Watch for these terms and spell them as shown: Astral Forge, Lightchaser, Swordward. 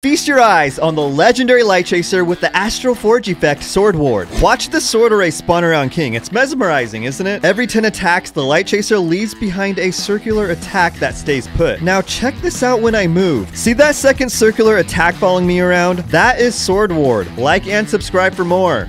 Feast your eyes on the legendary Lightchaser with the Astral Forge effect Swordward. Watch the sword array spawn around King. It's mesmerizing, isn't it? Every 10 attacks, the Lightchaser leaves behind a circular attack that stays put. Now check this out when I move. See that second circular attack following me around? That is Swordward. Like and subscribe for more.